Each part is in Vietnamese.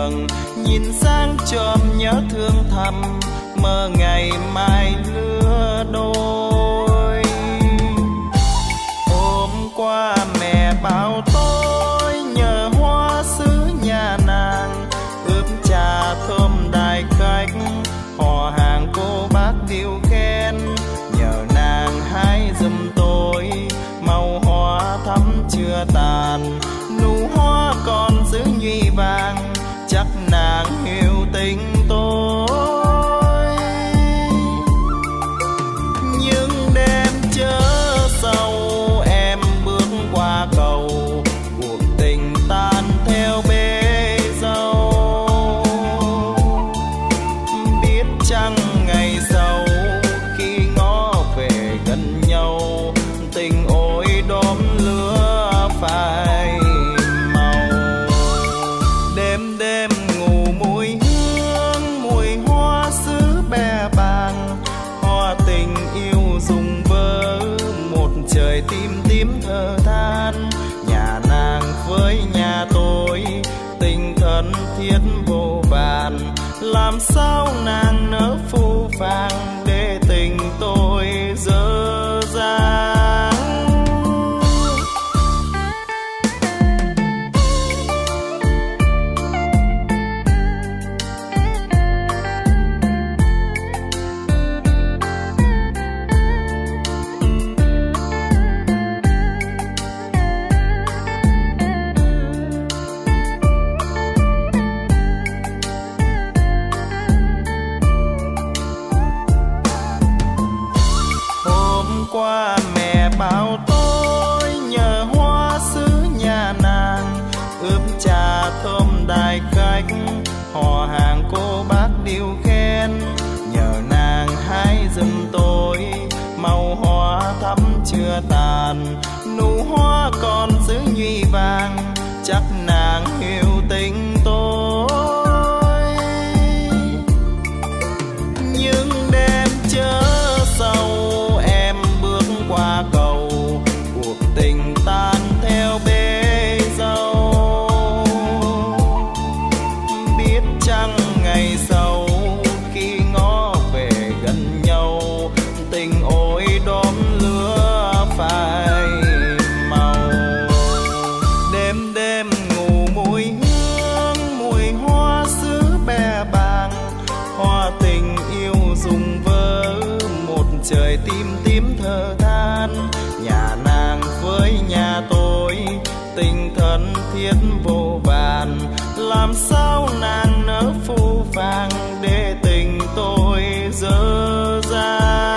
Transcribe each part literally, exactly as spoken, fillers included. đường, nhìn sang chòm nhớ thương thầm, mơ ngày mai lứa đôi. Hôm qua mẹ bảo tôi nhờ hoa sứ nhà nàng, ướp trà thơm đại khách, họ hàng cô bác điêu khen, nhờ nàng hái giùm tôi màu hoa thắm chưa tàn. Nụ hoa còn giữ nhụy vàng, chắc nàng yêu tình tôi. Những đêm chớ sâu em bước qua cầu, cuộc tình tan theo bể dâu. Biết chăng ngày sau khi ngó về gần nhau, tình ôi đốm lửa phai. Trời tím tím thơ than, nhà nàng với nhà tôi tình thân thiết vô vàn. Làm sao nàng nỡ phũ phàng để tình tôi dở dang. Qua mẹ bảo tôi nhờ hoa sứ nhà nàng, ướp trà thơm đại khách, họ hàng cô bác điêu khen, nhờ nàng hái giùm tôi màu hoa thắm chưa tàn. Nụ hoa còn giữ nhụy vàng, chắc nàng yêu tình tôi. Những đêm chớ sầu qua cầu, cuộc tình tan theo bể dâu. Biết chăng ngày sau khi ngó về gần nhau, tình ôi đốm lửa phai màu. Đêm đêm ngủ mùi hương, mùi hoa sứ bè bàng, hoa tình yêu dùng vỡ một trời tím tím thơ. Nhà nàng với nhà tôi tình thân thiết vô vàn. Làm sao nàng nỡ phũ phàng để tình tôi dở dang.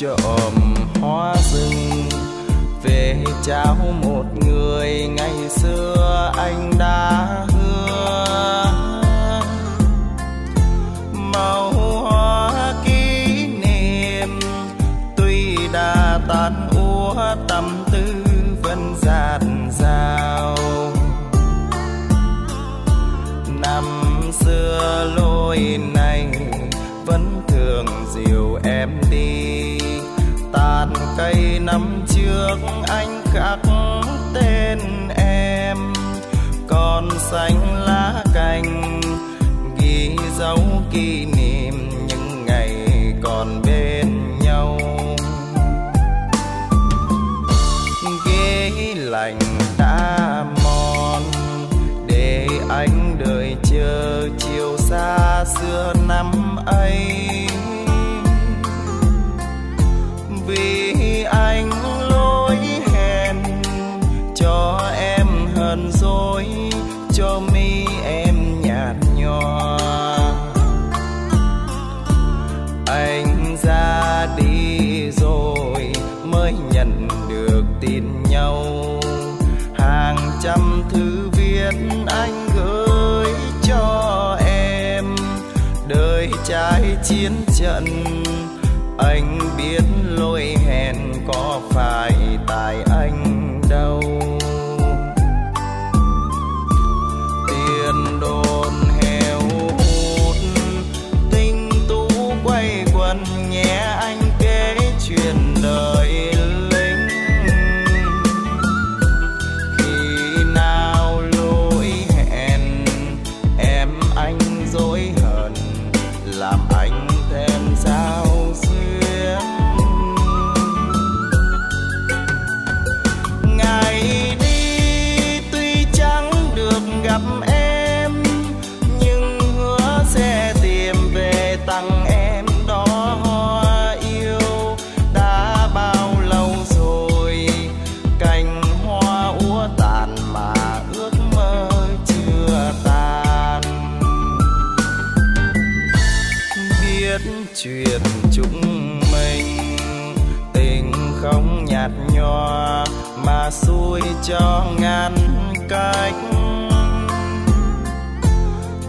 Chòm hoa rừng về trao một người ngày xưa anh đã hứa, màu hoa kỷ niệm tuy đã tan úa, tâm tư vẫn dạt dào. Năm xưa lối này vẫn thường dìu em đi, tàn cây năm trước anh khắc bên em còn xanh lá cành, ghi dấu kỷ niệm những ngày còn bên nhau. Ghế lạnh đã mòn để anh đợi chờ chiều xa xưa năm ấy, vì anh lỗi hẹn cho em hờn dỗi, cho mi em nhạt nhòa. Anh ra đi rồi mới nhận được tin nhau, hàng trăm thứ viết anh gửi cho em. Đời trái chiến trận anh biết lỗi hẹn có phải tại anh đâu. Tiền đồn heo hút tinh tú quay quần, nghe anh kể chuyện đời lính. Khi nào lỗi hẹn em anh dối hờn, làm anh thêm sao chuyện chúng mình. Tình không nhạt nhòa mà xuôi cho ngăn cách.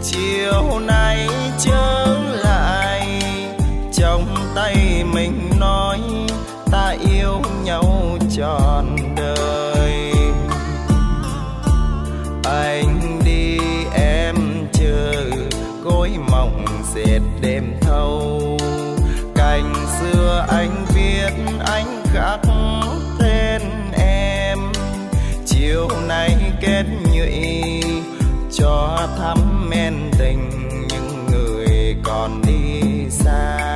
Chiều nay trở lại trong tay mình nói ta yêu nhau trọn đời. Anh đi em chờ gối mộng dệt đêm thâu. Cành xưa anh viết anh khắc tên em, chiều nay kết nhụy cho thắm men tình những người còn đi xa.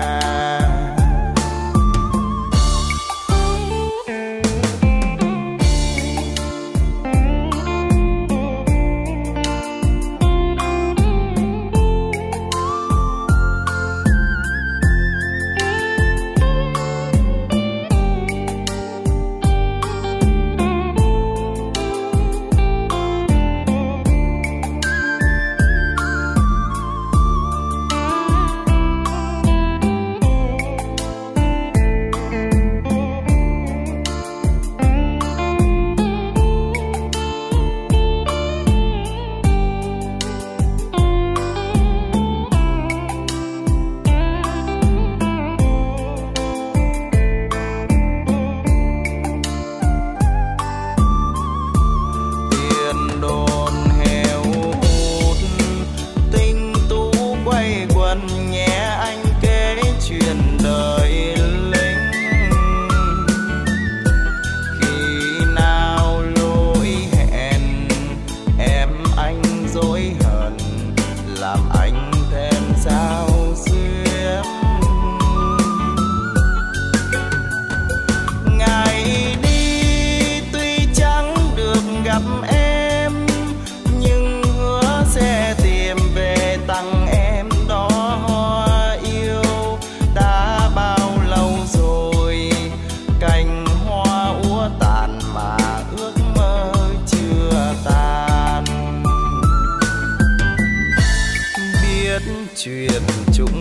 Chuyện chúng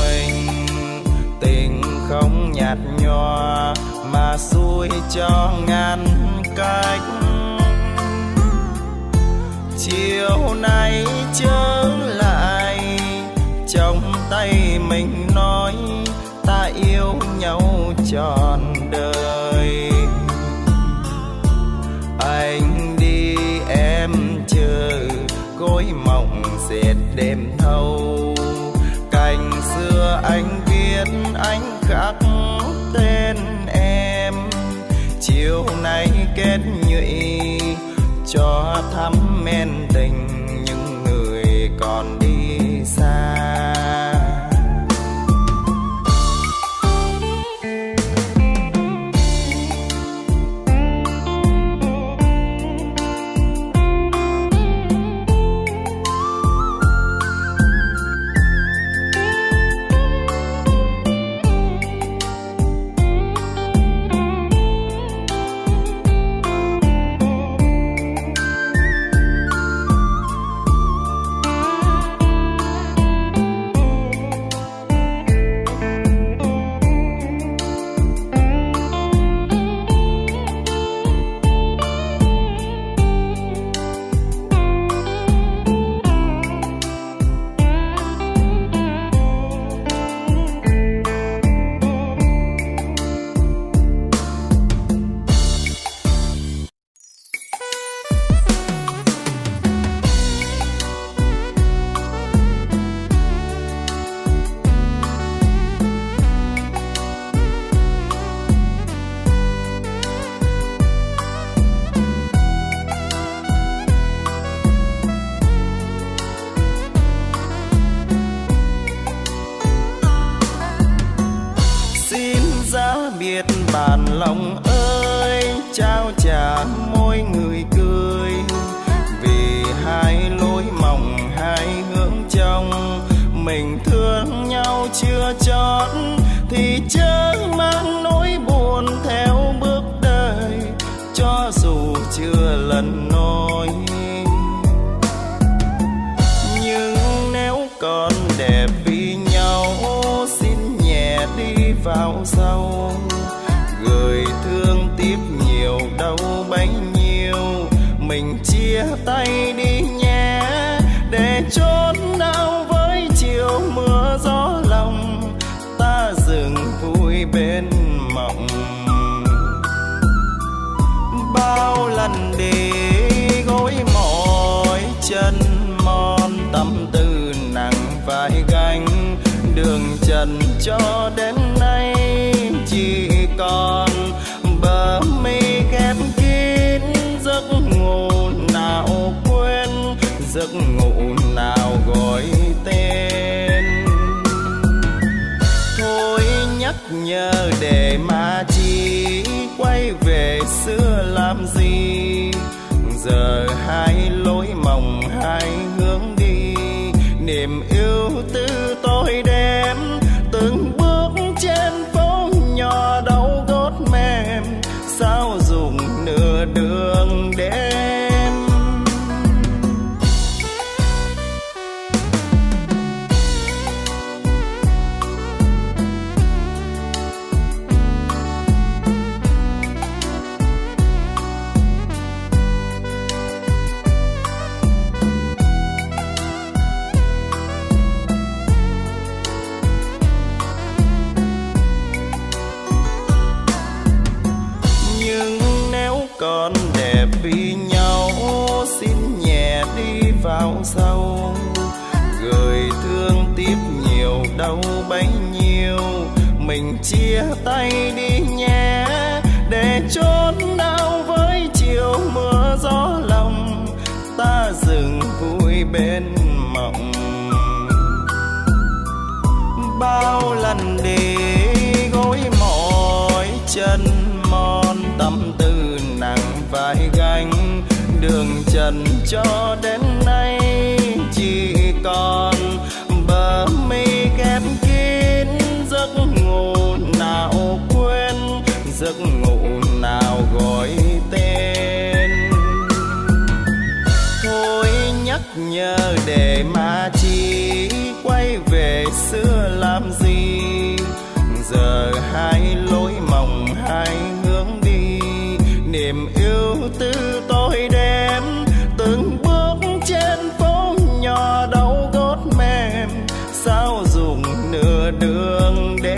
mình tình không nhạt nhòa mà xuôi cho ngăn cách. Chiều nay trở lại trong tay mình nói ta yêu nhau trọn đời. Anh đi em chờ gối mộng dệt đêm thâu. Cành xưa anh viết anh khắc tên em, chiều nay kết nhụy cho thắm men tình những người còn đi xa. Cho đến nay chỉ còn bờ mi khép kín, giấc ngủ nào quên, giấc ngủ nào gọi tên. Thôi nhắc nhở để mà chi, quay về xưa làm gì, giờ hai lối mộng hai hướng đi, niềm yêu tư tôi đem từng bước trên phố nhỏ đau gót mềm, sao dùng nửa đường đêm. Vào sau gửi thương tiếp nhiều đau bấy nhiêu, mình chia tay đi nhé, để trốn đau với chiều mưa gió lòng, ta dừng vui bên mộng. Bao lần để gối mỏi chân mòn, tâm tư nặng vai gánh, đường trần cho đến nay chỉ còn bờ mi khép kín, giấc ngủ nào quên, giấc ngủ nào gọi tên. Thôi nhắc nhở để mà chi, quay về xưa làm gì, giờ hai lối mộng hai hướng đi, niềm yêu tư tôi đem từng bước trên phố nhỏ đau gót mềm, sao dùng nửa đường đêm.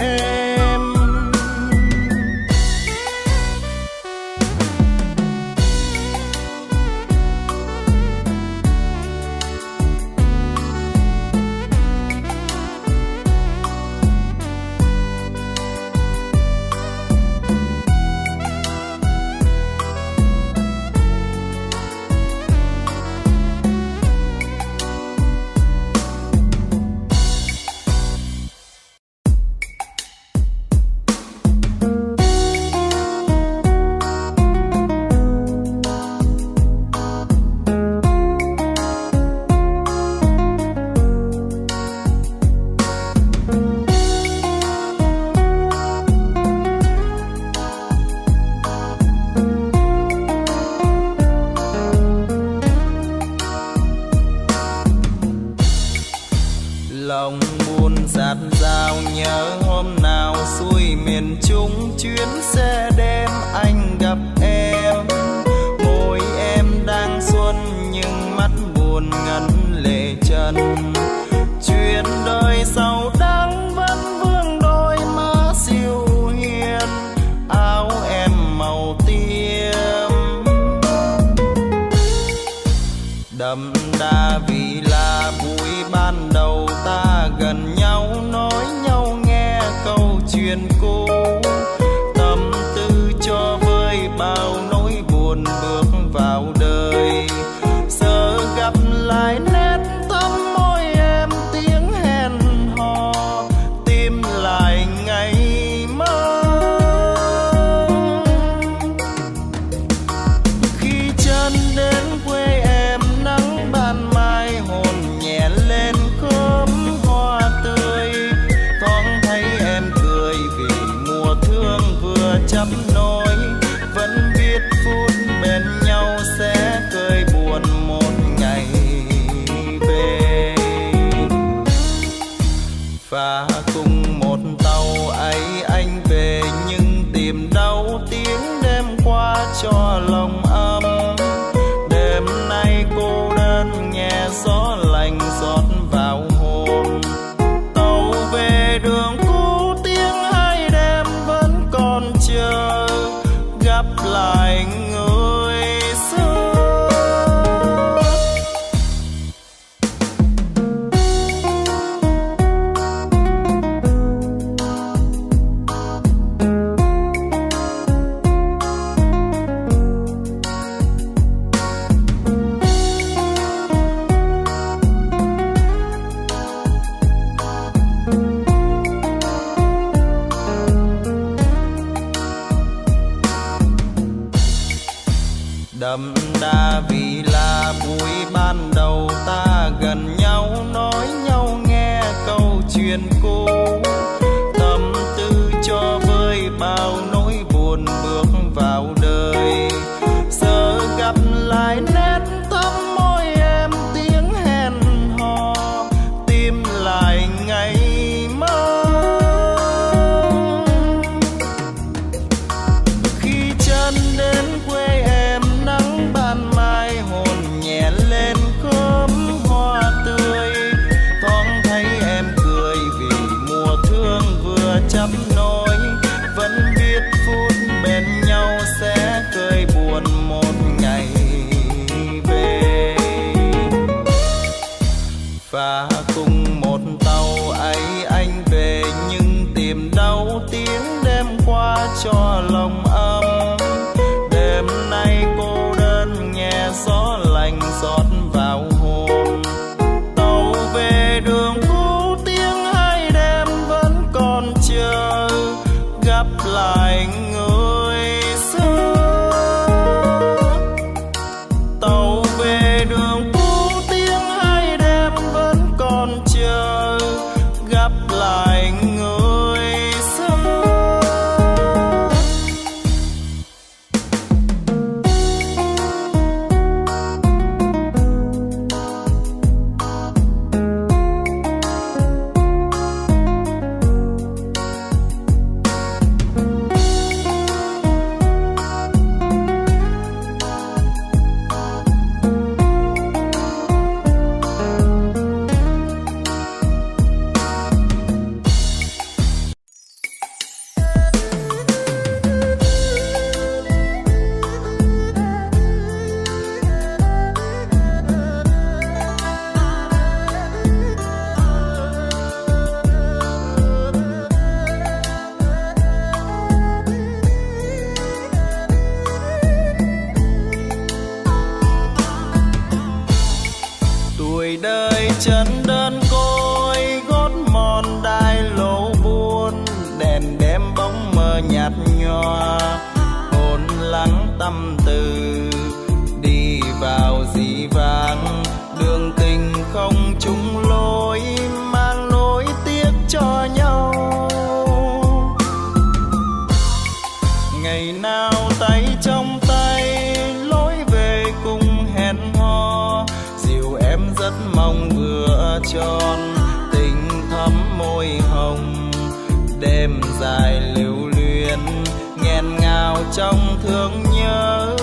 thương yêu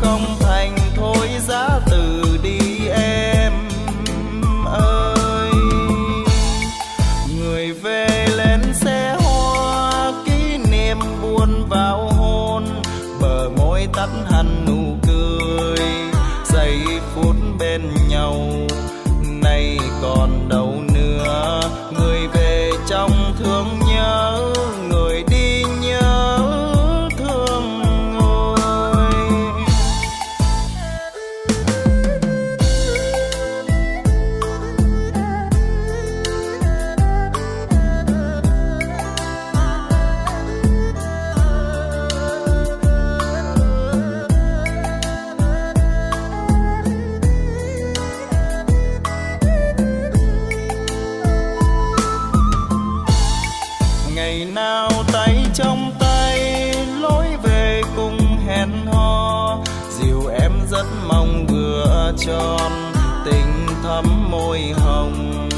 không thành thôi giá từ đi em. nào tay trong tay lối về cùng hẹn hò, dìu em rất mong vừa tròn tình thắm môi hồng.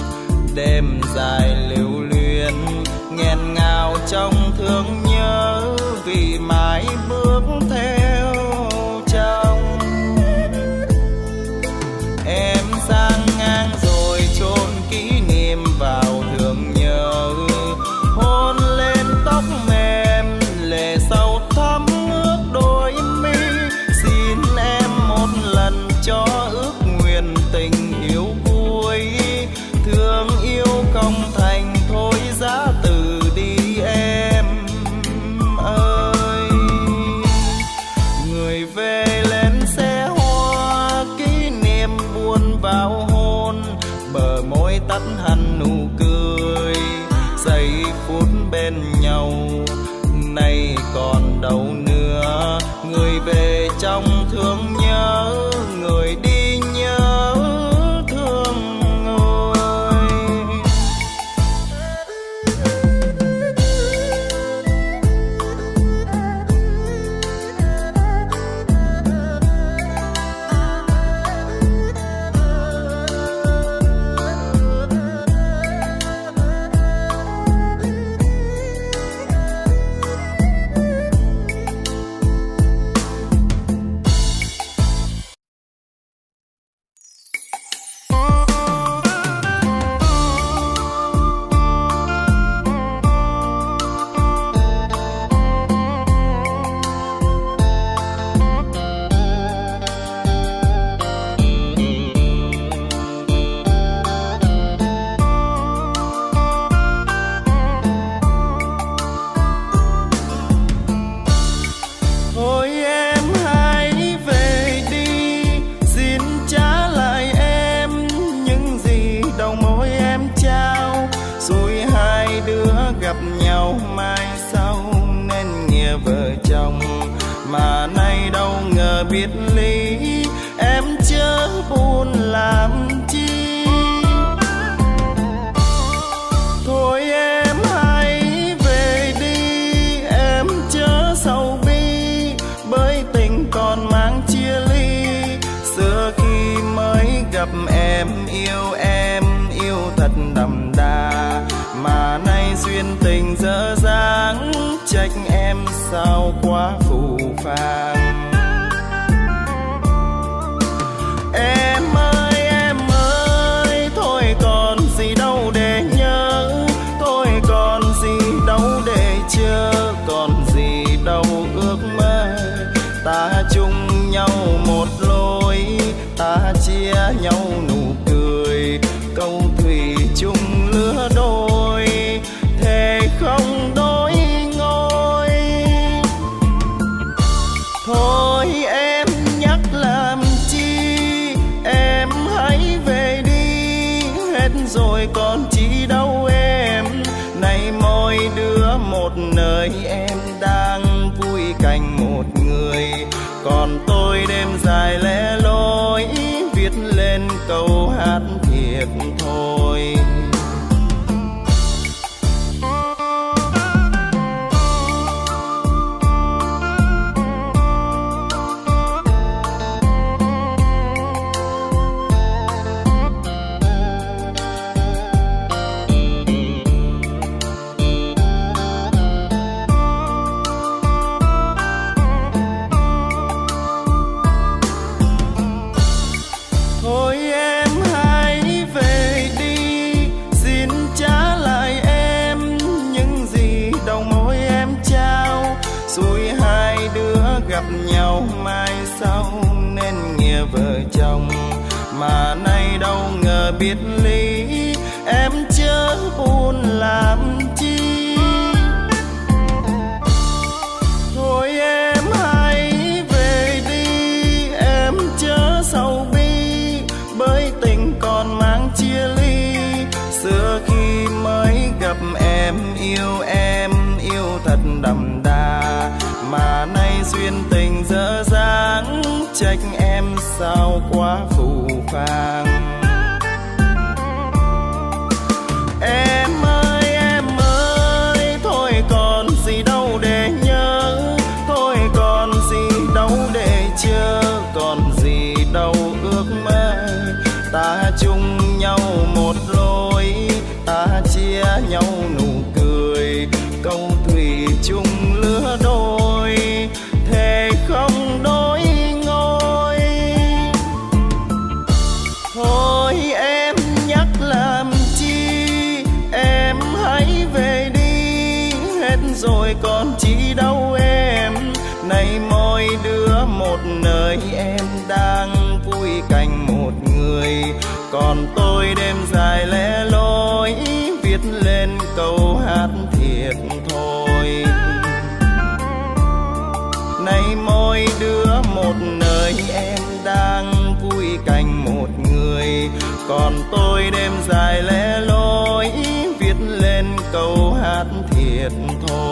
Đêm dài lưu luyến nghẹn ngào trong thương nhớ vì mãi bước theo chồng. Em sang ngang rồi chôn kỷ niệm vào thương nhớ, hôn lên tóc mềm lệ sâu thắm ướt đôi mi. Xin em một lần cho ước nguyện tình yêu cuối, thương yêu không thành thôi giá từ đi em ơi. Người về lên xe hoa, kỷ niệm buồn vào hôn, bờ môi tắt hẳn nụ cười, giây phút bên nhau nay còn đâu nữa. Người về trong thương nhớ, người đi nhớ thương người. Biệt ly em chớ buồn làm chi, thôi em hãy về đi, em chớ sầu bi, bởi tình còn mang chia ly. Xưa khi mới gặp em yêu em yêu thật đậm đà, mà nay duyên tình dở dáng, trách em sao quá phù phàng. Em ơi em ơi, thôi còn gì đâu để nhớ, thôi còn gì đâu để chờ, còn gì đâu ước mơ. Ta chung nhau một lối, ta chia nhau nụ cười, câu thủy chung lứa đôi, thề không đổi ngôi. Thôi em nhắc làm rồi còn chi đâu em, nay mỗi đứa một nơi, em đang vui cạnh một người, còn tôi đêm dài lẻ loi viết lên câu hát thiệt thôi. Mà nay đâu ngờ biết lý, em chớ buồn làm chi, thôi em hãy về đi, em chớ sầu bi, bởi tình còn mang chia ly. Xưa khi mới gặp em yêu em yêu thật đậm đà, mà nay duyên tình dở dáng, trách em sao quá phù phàng. Em ơi em ơi, thôi rồi còn chi đâu em. Nay mỗi đứa một nơi, em đang vui cạnh một người, còn tôi đêm dài lẻ loi viết lên câu hát thiệt thôi. Nay mỗi đứa một nơi, em đang vui cạnh một người, còn tôi đêm dài lẻ loi viết lên câu hát thiệt thôi.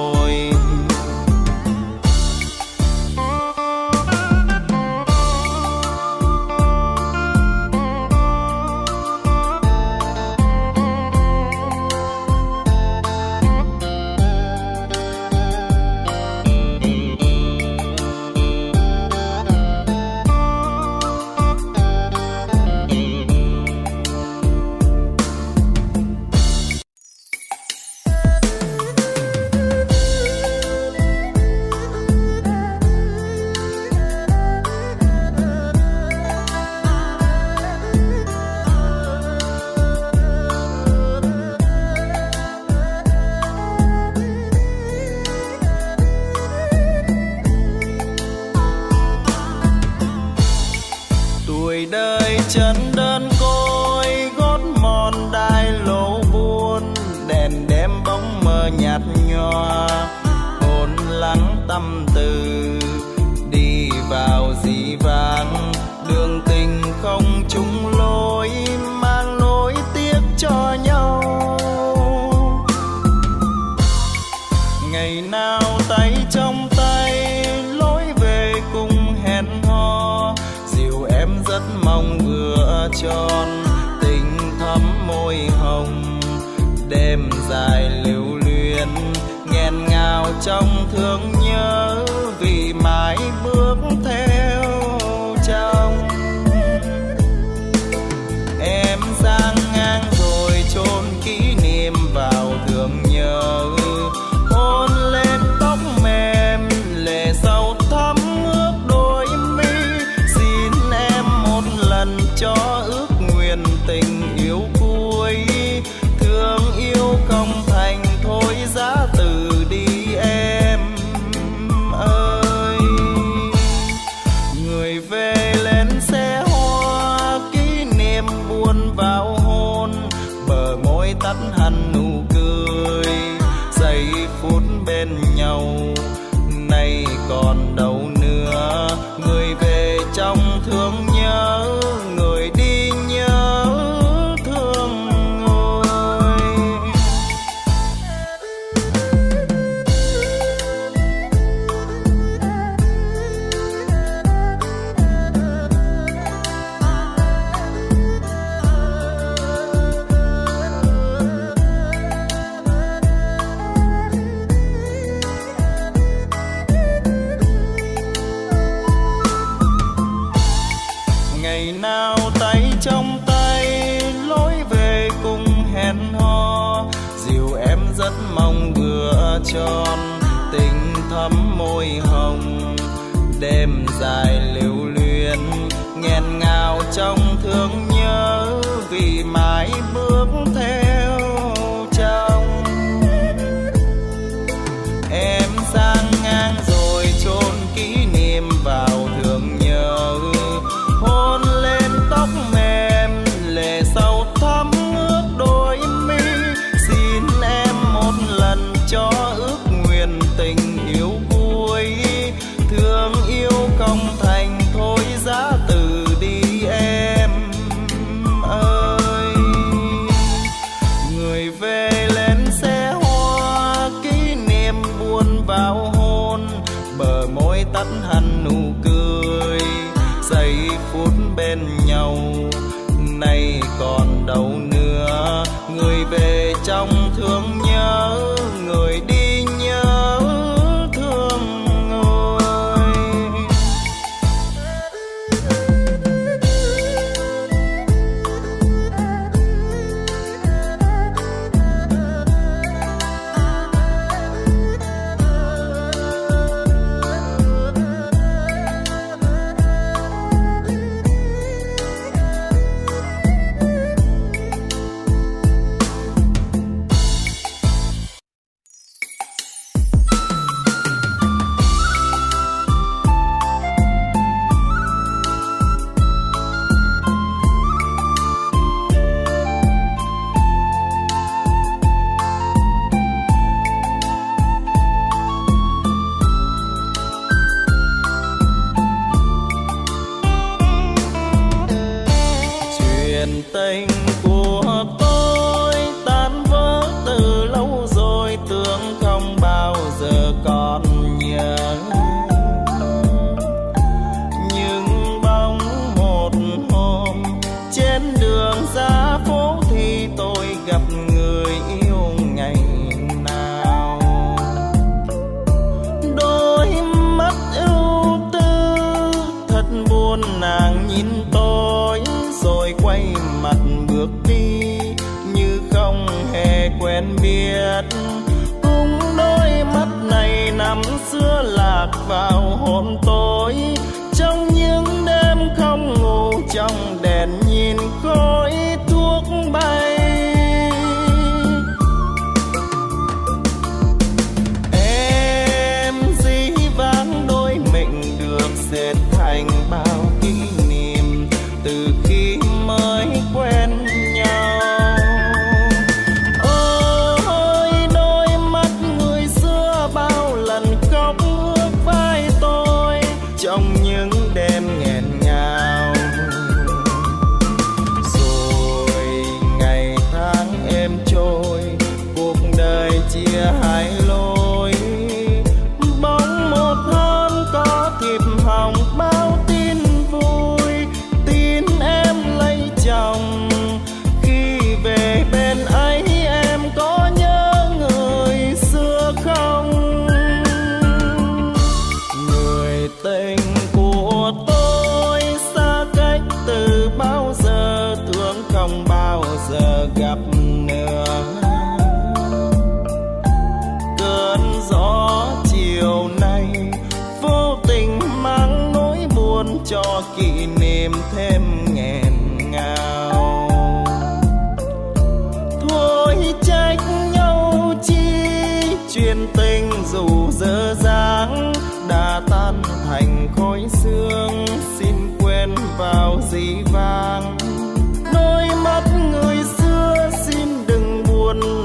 nhìn tôi rồi quay mặt bước đi như không hề quen biết. Cũng đôi mắt này năm xưa lạc vào hồn tôi trong những đêm không ngủ, trong đèn nhìn khói thuốc bay. Em dĩ vãng đôi mình được dệt thành bao kỷ niệm từ khi mới quen nhau. Ôi đôi mắt người xưa bao lần khóc ướt vai tôi trong những đêm nghẹn ngào. Rồi ngày tháng em trôi, cuộc đời chia hai lối. Bóng một hôm có thiệp hồng bao tin vui, tin em lấy chồng. Khi về bên ấy em có nhớ người xưa không? Người tình của tôi xa cách từ bao giờ, thương không bao giờ gặp nữa. Cơn gió chiều nay vô tình mang nỗi buồn cho kỷ niệm thêm nghẹn ngào. Thôi trách nhau chi, chuyện tình dù dở dáng đã tan thành khói sương. Xin quên vào dĩ vãng đôi mắt người xưa, xin đừng buồn vì tôi cho trái tim tôi ngủ quên chuyện tình xưa lỡ làng.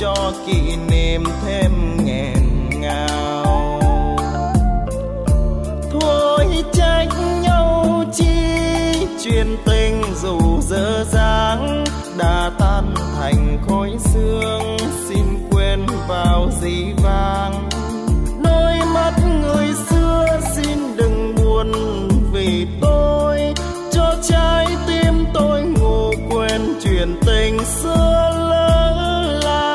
Cho kỷ niệm thêm nghẹn ngào. Thôi trách nhau chi, chuyện tình dù dở dáng đã tan thành khói sương. Xin quên vào dĩ vãng đôi mắt người xưa, xin đừng buồn vì tôi cho trái tim tôi ngủ quên chuyện tình xưa lỡ làng.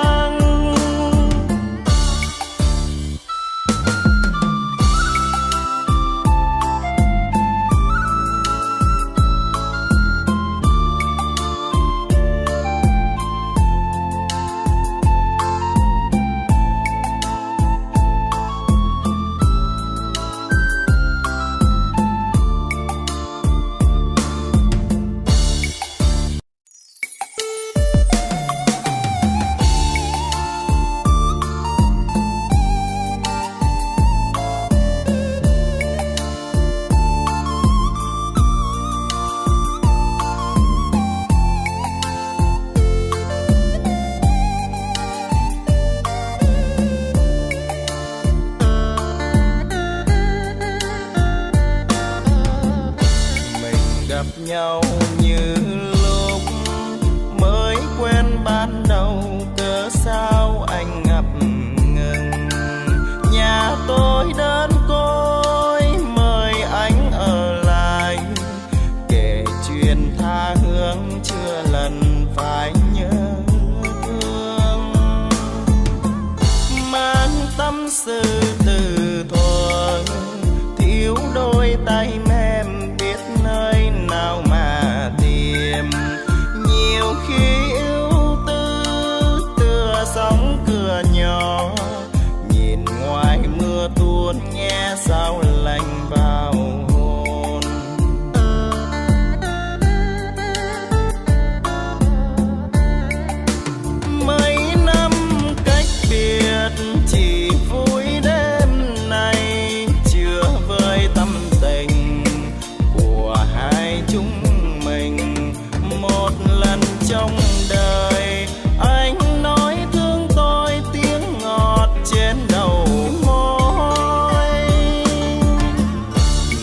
Gặp nhau như lúc mới quen ba chuốt nghe sao lành vào hồn. Mấy năm cách biệt chỉ vui đêm nay chưa vơi tâm tình của hai chúng mình. Một lần trong đời anh nói thương tôi tiếng ngọt trên đầu môi.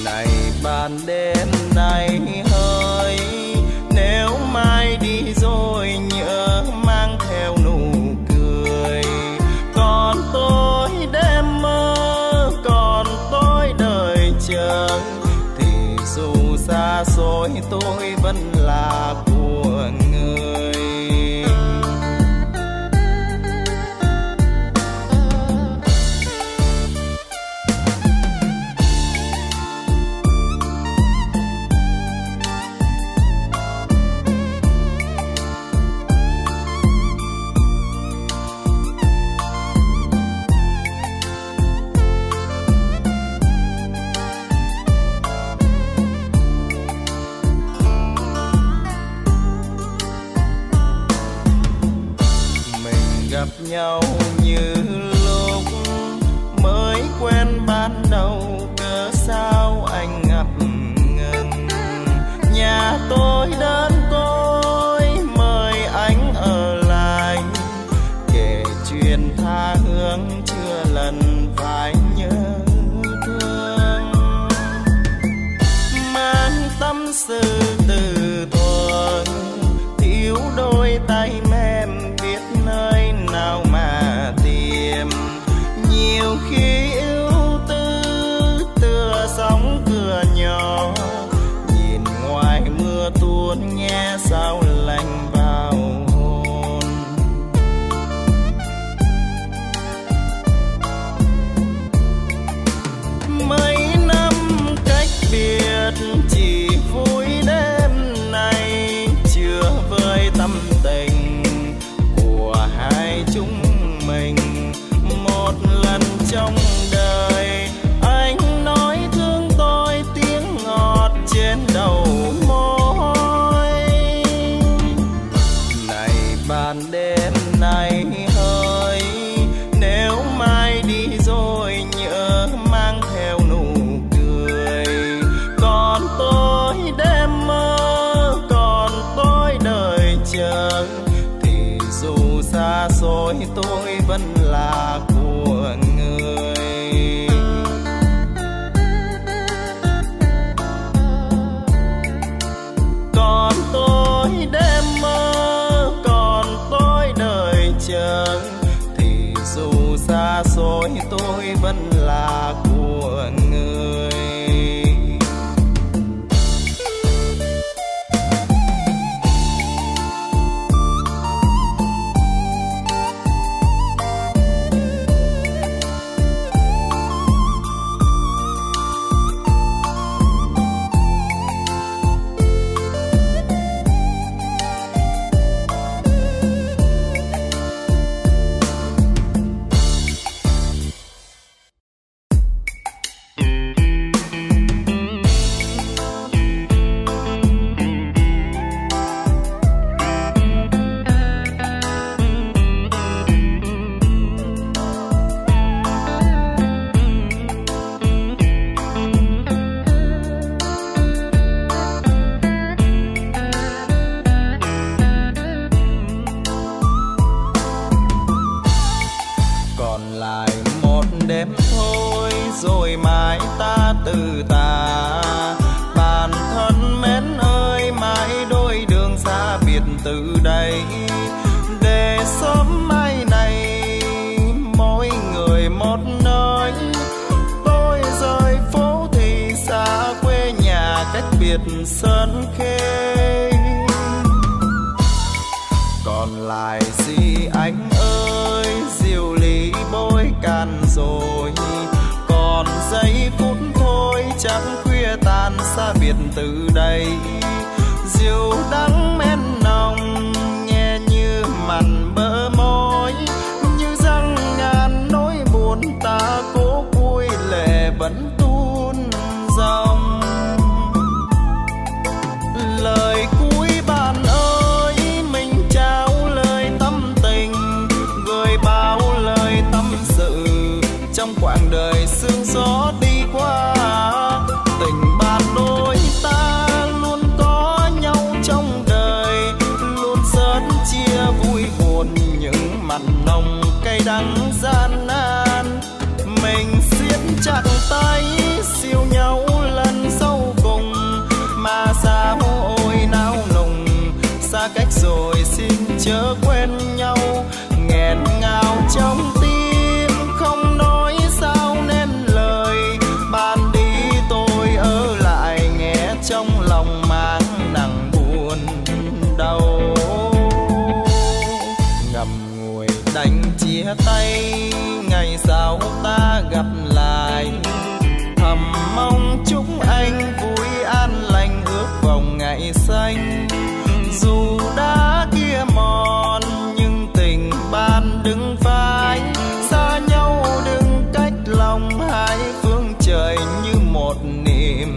Này bạn đêm này hỡi, nếu mai đi rồi nhớ mang theo nụ cười. Còn tôi đêm mơ, còn tôi đợi chờ, thì dù xa xôi tôi vẫn là của người. Gặp nhau như lúc mới quen ban đầu, cớ sao anh ngập ngừng. Nhà tôi đơn côi mời anh ở lại, kể chuyện tha hương chưa lần phải nhớ thương. Mang tâm sự từ thuở thiếu đôi tay mềm, nơi nào mà tìm. Nhiều khi ưu tư tựa sóng cửa nhỏ, nhìn ngoài mưa tuôn nghe sao lạnh vào hồn. Mấy năm cách biệt chỉ vui đêm nay chưa vơi tâm tình hai chúng mình. Một lần trong đời anh nói thương tôi tiếng ngọt trên đầu môi. Này bạn đêm này hỡi, nếu mai đi rồi nhớ mang theo nụ cười. Còn tôi đêm mơ, còn tôi đợi chờ, dù xa xôi tôi vẫn là của người. Còn tôi đêm mơ, còn tôi đợi chờ, thì dù xa xôi tôi vẫn là của người. Sơn khê còn lại gì anh ơi, diều lý bối cạn rồi. Còn giây phút thôi chẳng khuya tan xa biệt từ đây. Diều đắng men nồng nghe như mặn bỡ môi, như răng ngàn nỗi buồn ta cố vui lệ vẫn tuôn dòng lời cuối bạn ơi, mình trao lời tâm tình, gửi bao lời tâm sự trong quãng đời sương gió đi qua. Tình bạn đôi ta luôn có nhau trong đời, luôn sớt chia vui buồn những mặn nồng cay đắng gian nan. Mình siết chặt tay siêu nhau lần sau cùng, mà sao ôi nao nùng xa cách rồi xin chớ quên nhau. Nghẹn ngào trong tim không nói sao nên lời, bạn đi tôi ở lại nghe trong lòng mang nặng buồn đau. Ngậm ngùi đánh chia tay ngày sau ta gặp lại, thầm mong chúc anh vui an lành ước vòng ngày xanh. Dù đã kia mòn nhưng tình bạn đứng vai, xa nhau đừng cách lòng, hai phương trời như một niềm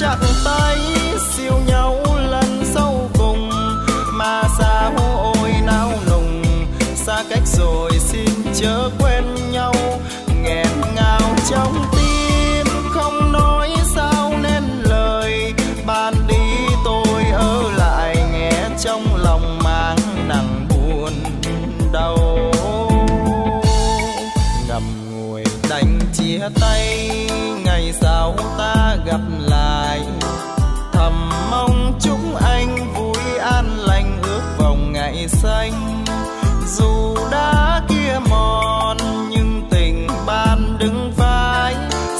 tay siêu nhau lần sau cùng, mà sao ôi nao nùng xa cách rồi xin chớ quên nhau. Nghẹn ngào trong tim không nói sao nên lời, bạn đi tôi ở lại nghe trong lòng mang nặng buồn đau. Ngậm ngùi đánh chia tay ngày sau ta gặp lại, thầm mong chúc anh vui an lành ước vòng ngày xanh. Dù đã kia mòn nhưng tình bạn đứng vai,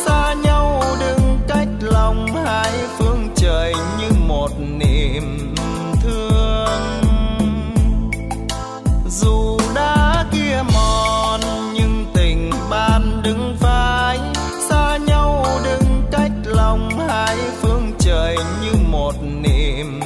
xa nhau đừng cách lòng, hai phương trời như một niềm thương. Dù đã kia mòn nhưng tình bạn đứng vai, xa nhau đừng cách lòng, hai phương trời như một niềm thương.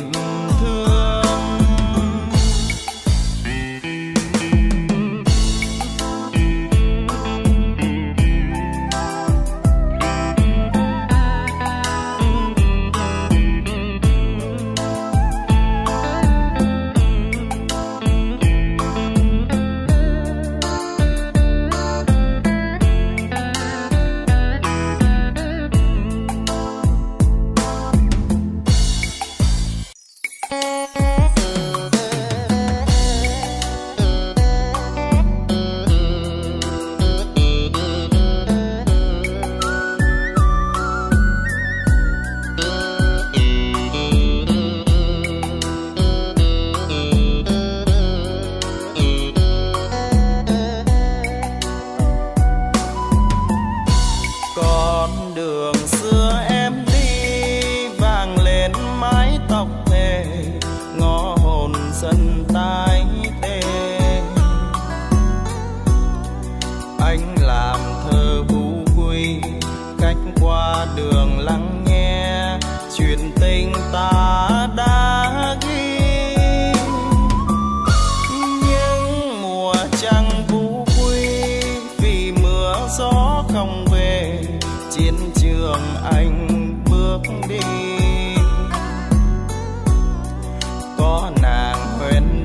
Có nàng huyền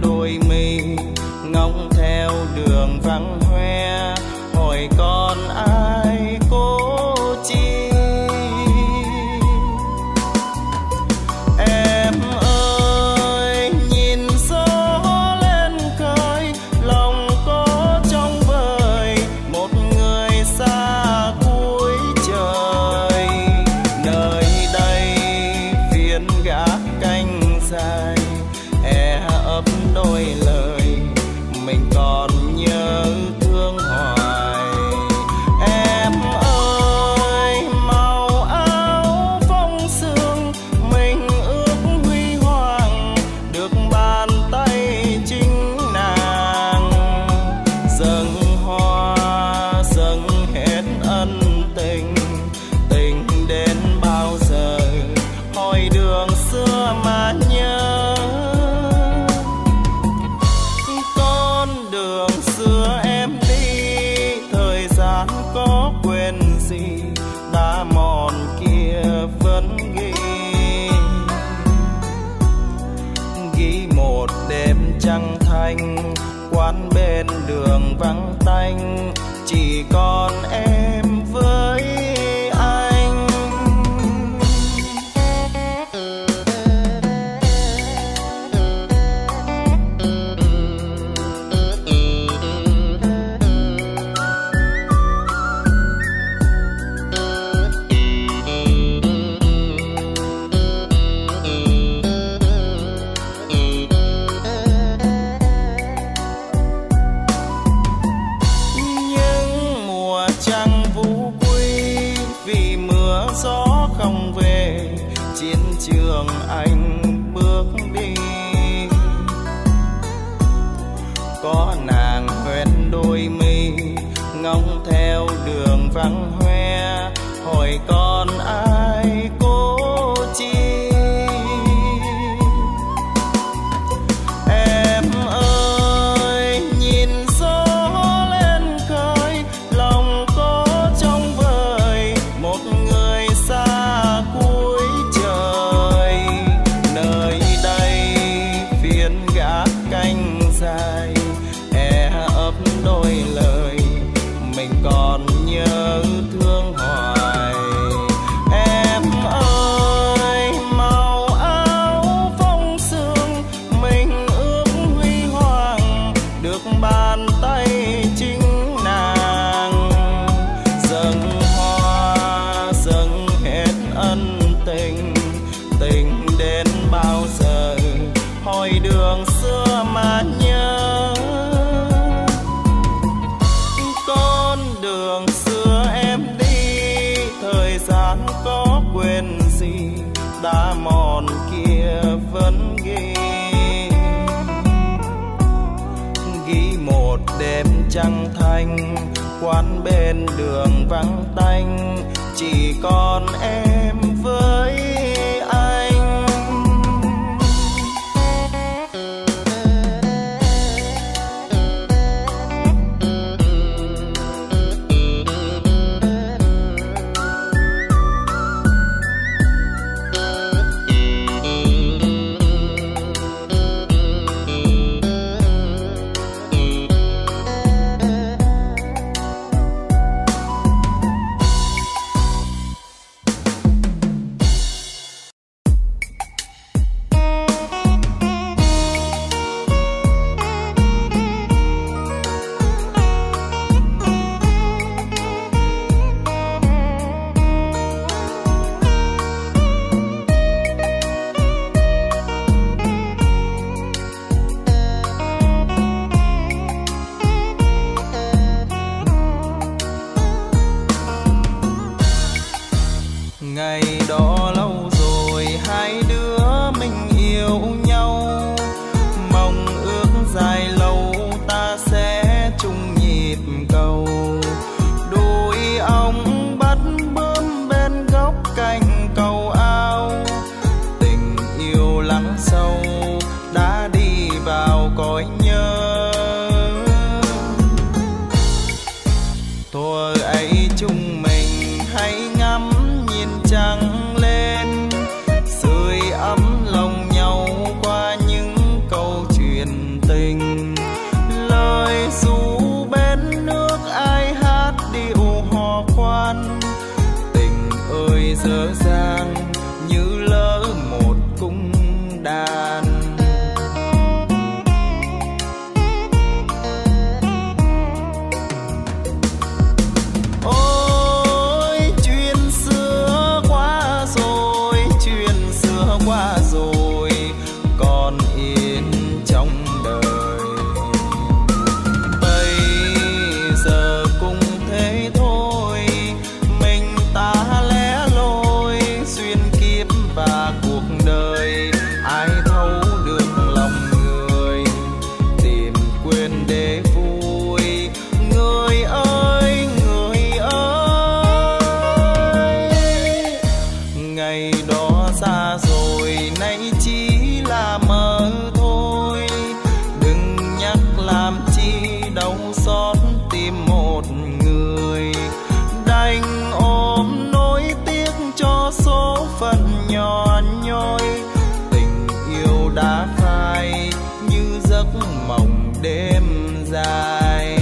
ai e ấp đôi lời mình còn nhớ thương hoài. Em ơi màu áo phong sương mình ước huy hoàng được bàn tay chính nàng, dâng hoa dâng hết ân tình tình đến bao giờ hồi đường xưa mà nhớ. Đá mòn kia vẫn ghi ghi một đêm trăng thanh, quán bên đường vắng tanh, chỉ còn em với anh. Trường anh bước đi có nàng hoen đôi mi ngóng theo đường vắng hoe, hỏi còn ai cố chi. Em ơi nhìn gió lên khơi lòng có trong vời một người xa cuối dài, e ấp đôi lời mình còn nhớ thương hoài. Em ơi màu áo phong sương mình ước huy hoàng được bàn tay chính nàng, dâng hoa dâng hết ân tình tình đến bao giờ hồi đường xưa mà nhớ. Con đường xưa em đi thời gian có quên gì, đá mòn kia vẫn ghi ghi một đêm trăng thanh, quán bên đường vắng tanh, chỉ còn em với anh. mơ thôi, đừng nhắc làm chi đau xót tìm một người đành ôm nỗi tiếc cho số phận nhỏ nhoi. Tình yêu đã phai như giấc mộng đêm dài.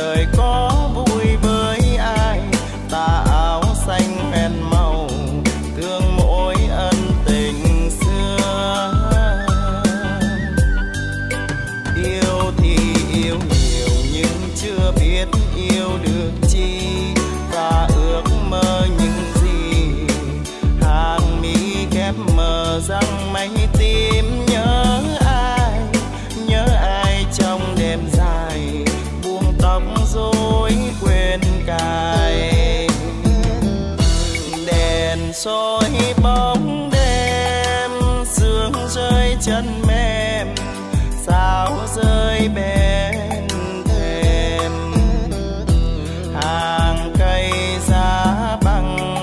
Đời có vui với ai, tà áo đèn soi bóng đêm, sương rơi chân mềm, sao rơi bên thềm, hàng cây giá băng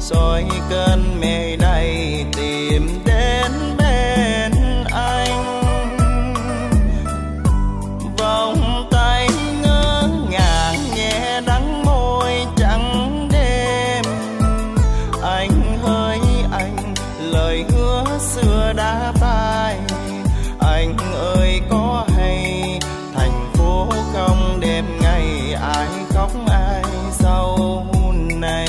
soi cơn mê đầy tìm đến bên anh. Vòng tay ngỡ ngàng nhẹ đắng môi trắng đêm, anh hỡi anh lời hứa xưa đã phai. Anh ơi có hay thành phố không đêm ngày ai khóc ai sau này.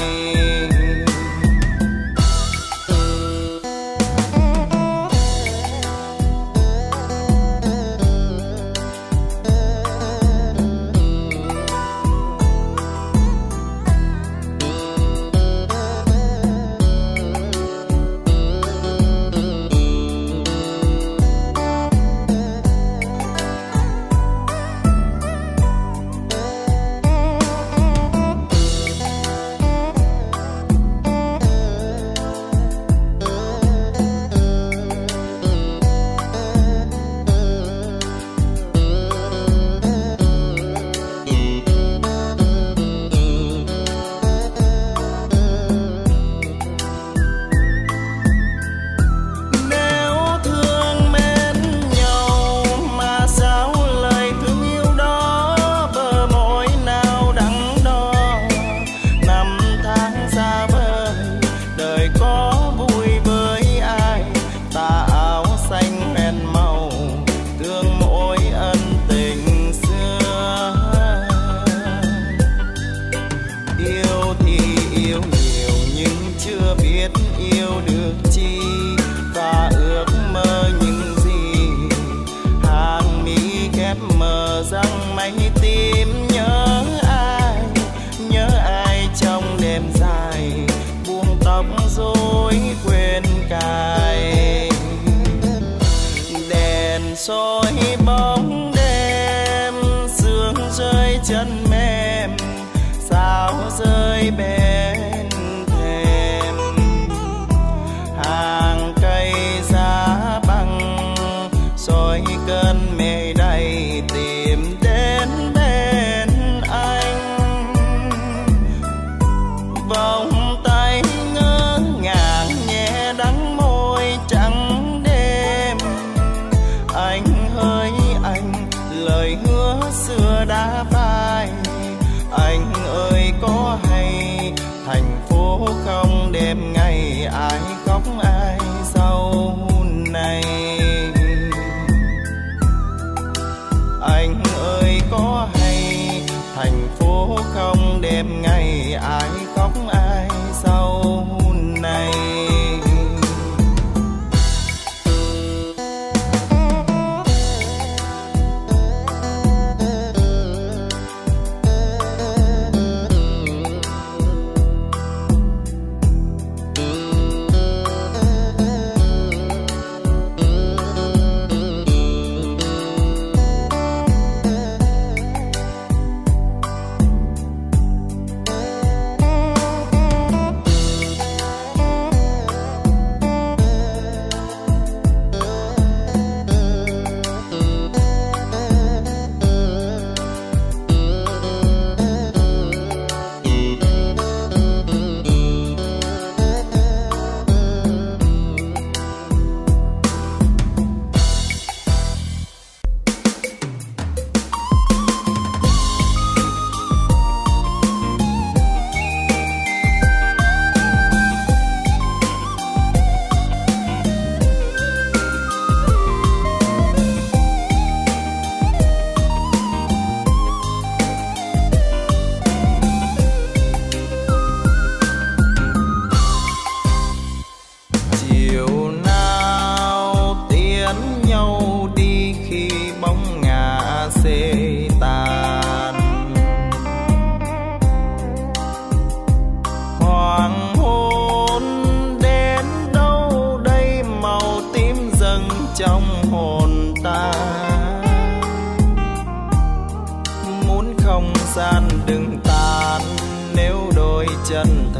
Soi bóng đêm, sương rơi chân mềm, sao rơi bên thềm, hàng cây giá băng soi cơn mê đầy tìm đến bên anh. Vòng tay ngỡ ngàng nhẹ đắng môi trắng, anh hỡi anh lời hứa xưa đã phai. Anh ơi có hay thành phố không đêm ngày ai khóc ai sau này. Anh ơi có hay thành phố không đêm ngày ai khóc ai sau này.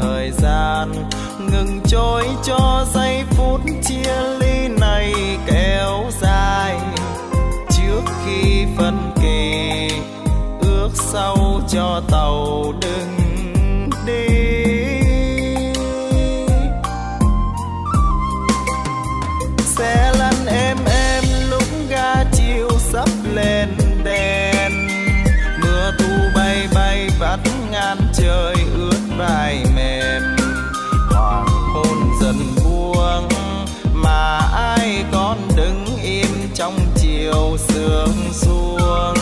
thời gian ngừng trôi cho giây phút chia ly này kéo dài. Trước khi phân kỳ ước sau cho tàu đừng đi. Xe lăn êm êm lúc ga chiều sắp lên đèn, mưa thu bay bay vắt ngang trời ướt vai mềm. Hoàng hôn dần buông mà ai còn đứng im trong chiều sương xuống.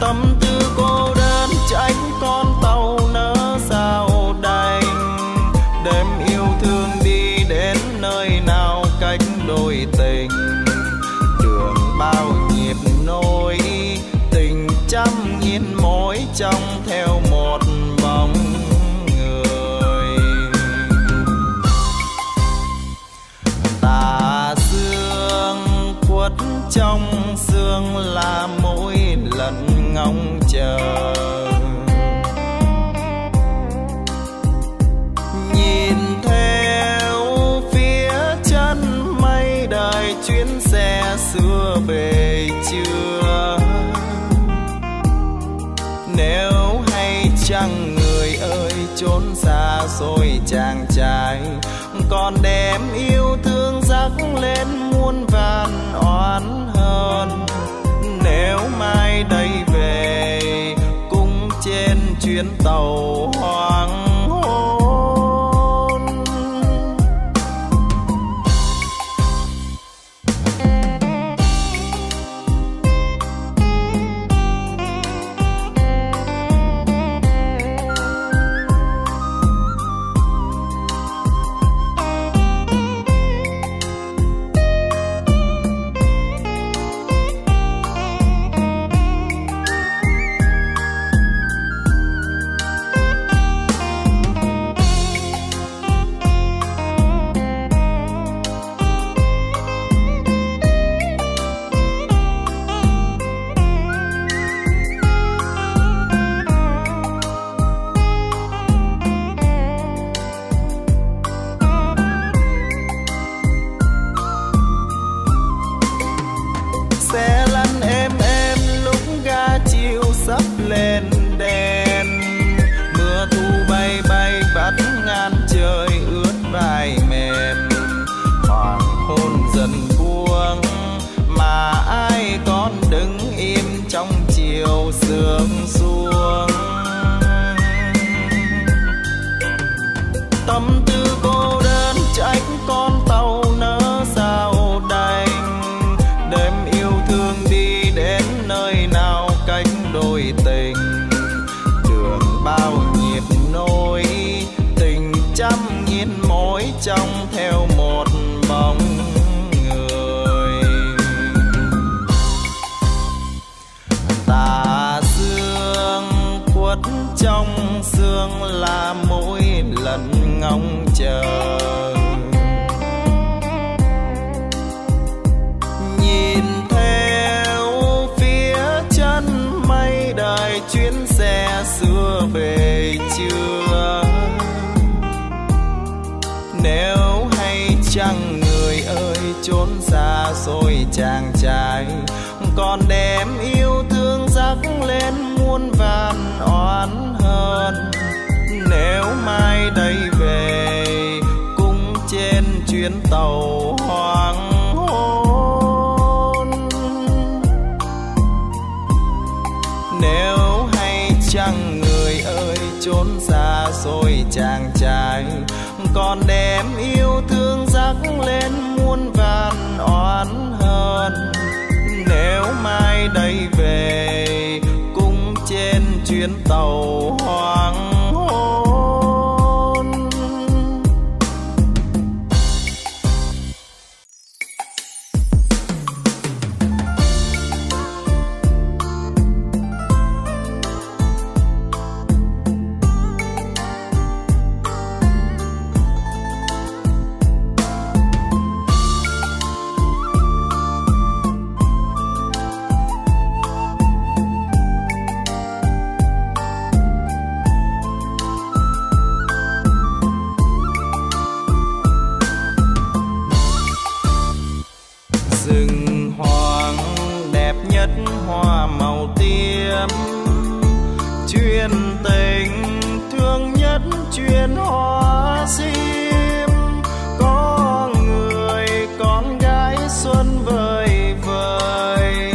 Tâm tư cô đơn tránh con tàu nỡ sao đành, đêm yêu thương đi đến nơi nào cách đôi tình. Đường bao nhịp nối tình trăm nghìn mối trong theo một bóng người. Tà dương quất trong sương là mỗi lần ngóng chờ. Nhìn theo phía chân mây đời chuyến xe xưa về chưa. Nếu hay chăng người ơi chốn xa xôi chàng trai, còn đem yêu thương dắt lên muôn vàn oán hờn. Nếu mai đây về cũng trên chuyến tàu hoàng hôn. Trong theo một bóng người. Tà dương quất trong sương là mỗi lần ngóng chờ. Nhìn theo phía chân mây đời chuyến xe xưa về chưa. Nếu hay chăng người ơi chốn xa xôi chàng trai, còn đem yêu thương dắt lên muôn vàn oán hờn. Nếu mai đây về cũng trên chuyến tàu hoàng hôn. Nếu hay chăng người ơi chốn xa xôi chàng trai, còn đem yêu thương dắt lên muôn vàn oán hờn. Nếu mai đây về cũng trên chuyến tàu hoàng hôn. thiên tình thương nhất chuyên hoa sim, có người con gái xuân vời vời,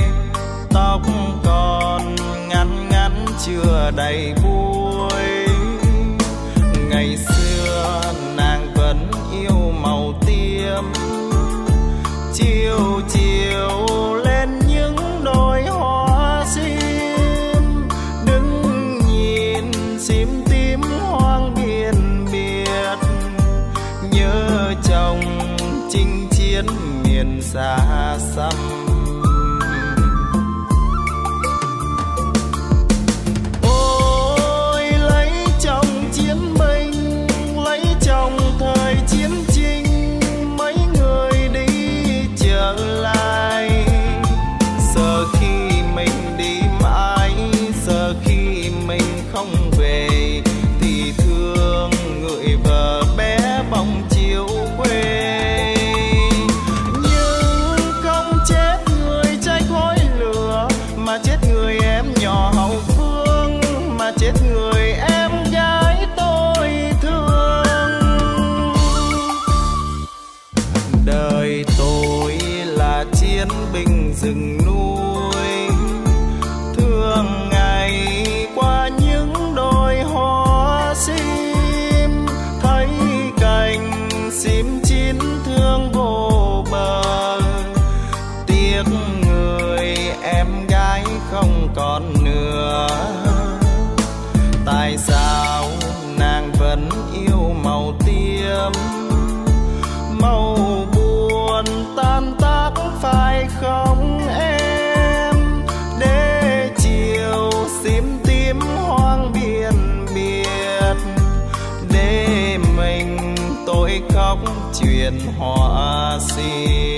tóc còn ngắn ngắn chưa đầy buổi. Ngày xưa nàng vẫn yêu màu tiêm, chiều chiều lên những đôi hoa sim, đứng nhìn sim tím hoang biên biệt, nhớ chồng chinh chiến miền xa xăm. Ôi lấy chồng chiến binh, lấy chồng thời chiến chinh, rừng núi thương ngày qua những đôi hoa sim, thấy cành sim chín thương vô bờ, tiếc người em gái không còn nữa. Tại sao nàng vẫn yêu màu tiêm, màu buồn tan tác phải không? Khóc chuyện hoa sim.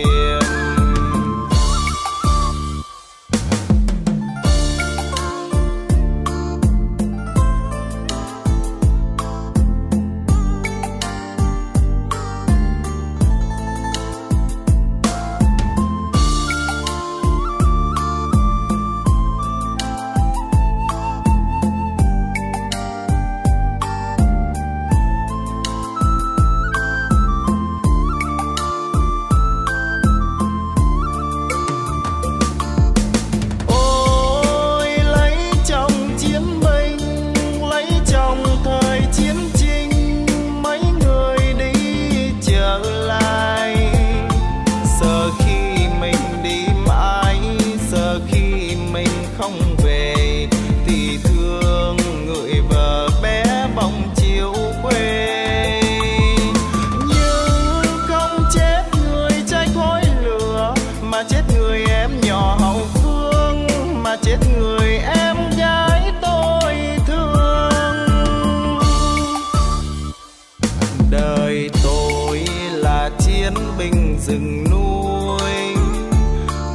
Rừng núi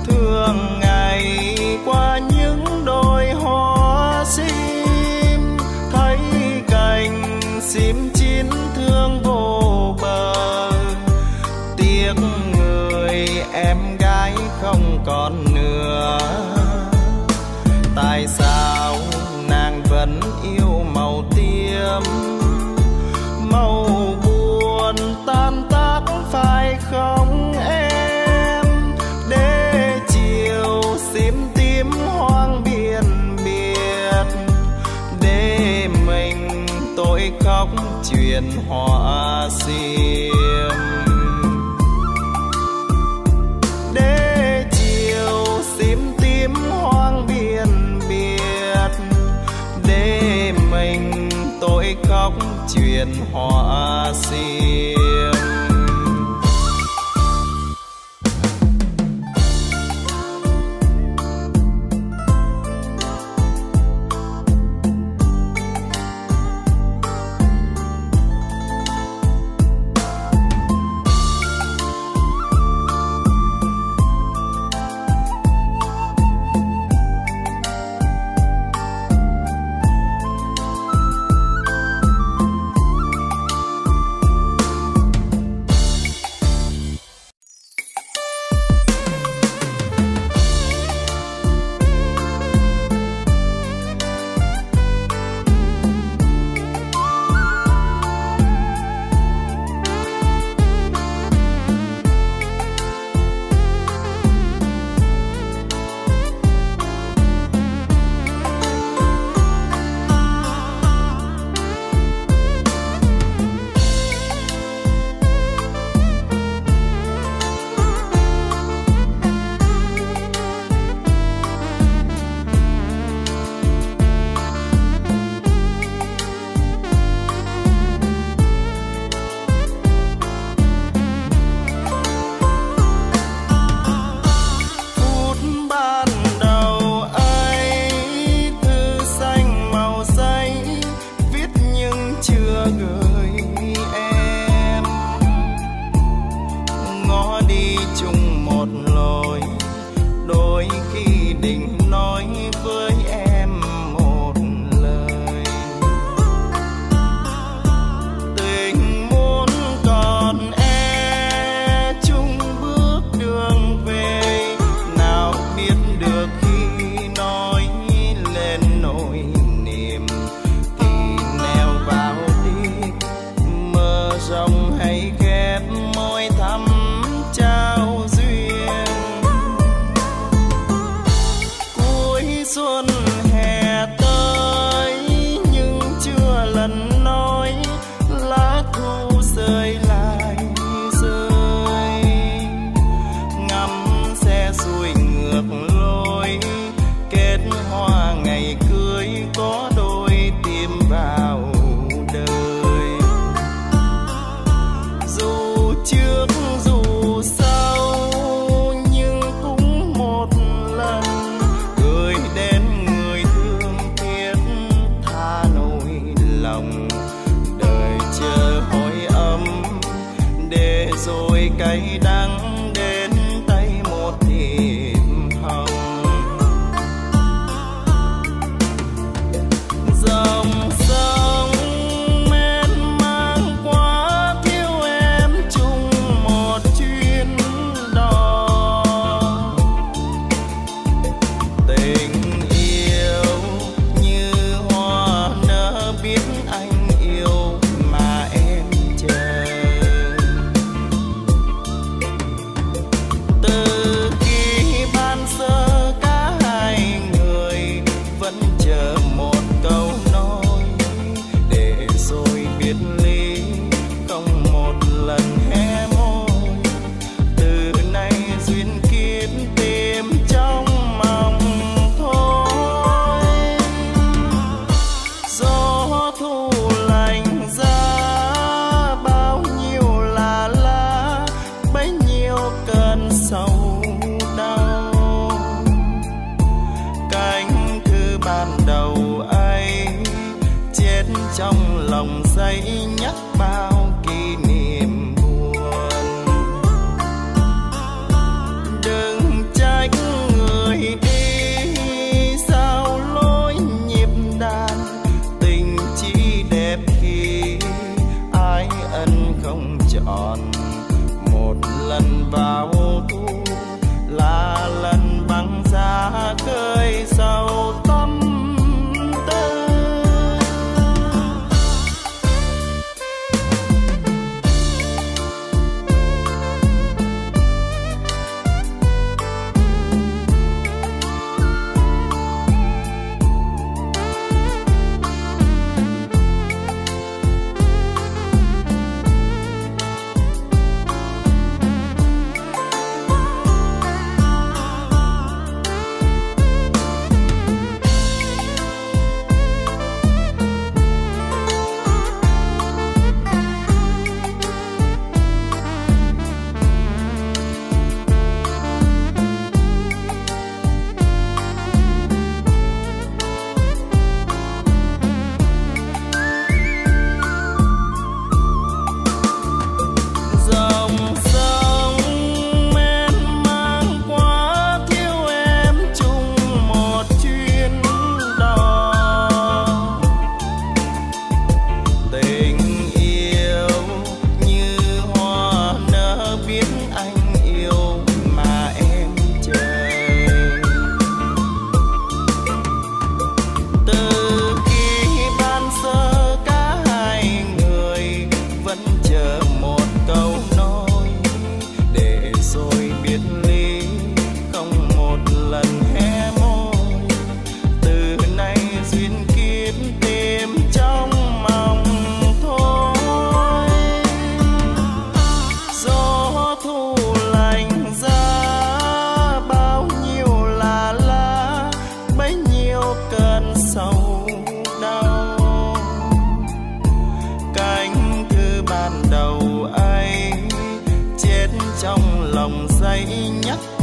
thương ngày qua những đôi hoa sim, thấy cành sim chín thương vô bờ, tiếc người em gái không còn nữa. Tại sao nàng vẫn yêu màu tiêm, màu buồn tan tác phải không? Khóc chuyện hoa sim, để chiều sim tím hoang biên biệt, để mình tôi khóc chuyện hoa sim. gửi em ngó đi chung một lối, đôi khi định nói với em một lời. Tình muốn còn e chung bước đường về, nào biết được khi nói lên nỗi niềm thì neo vào đi mơ rộng hay ghép môi thắm trao duyên. Cuối xuân hè tới nhưng chưa lần nói, lá thu rơi lại rơi ngắm xe xuôi ngược lối, kết hoa ngày cưới có đôi tìm vào đời. Dù trước dù sau nhưng cũng một lần gửi đến người thương thiết tha nỗi lòng. Đời chờ hỏi ấm để rồi cay đắng đến tay một thiệp hồng. Dòng sông mênh mang quá thiếu em chung một chuyến đò. Tình yêu như hoa nở biết anh yêu mà em chờ. Từ khi ban sơ cả hai người vẫn chờ một câu nói, để rồi biệt ly không một lần hé môi. Từ nay duyên kiếp tìm trong mong thôi. Gió thu lành ra bao nhiêu là lá, bấy nhiêu cơn sầu đau. Cánh thư ban đầu ấy chết trong lòng giấy nhắc bao kỷ niệm buồn. Đừng trách người đi sao lối nhịp đàn, tình chỉ đẹp khi ái ân không chọn. Một lần vào thu là lần băng giá khơi sầu tâm tư. Trong lòng dây nhắc